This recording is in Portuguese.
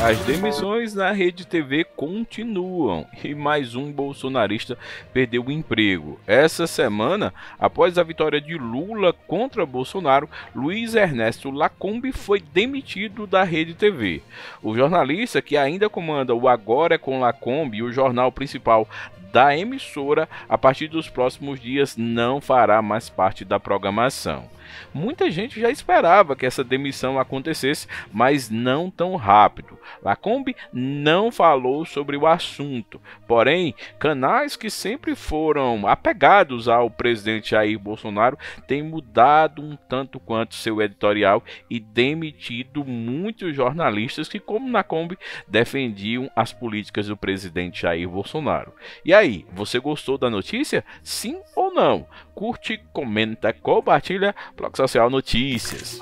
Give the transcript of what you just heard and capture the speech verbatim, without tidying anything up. As demissões na RedeTV continuam e mais um bolsonarista perdeu o emprego. Essa semana, após a vitória de Lula contra Bolsonaro, Luís Ernesto Lacombe foi demitido da RedeTV. O jornalista, que ainda comanda o Agora é com Lacombe, o jornal principal da emissora, a partir dos próximos dias não fará mais parte da programação. Muita gente já esperava que essa demissão acontecesse, mas não tão rápido. Lacombe não falou sobre o assunto, porém, canais que sempre foram apegados ao presidente Jair Bolsonaro têm mudado um tanto quanto seu editorial e demitido muitos jornalistas que, como Lacombe, defendiam as políticas do presidente Jair Bolsonaro. E aí, você gostou da notícia? Sim ou não? Curte, comenta, compartilha. PlocSocial Notícias.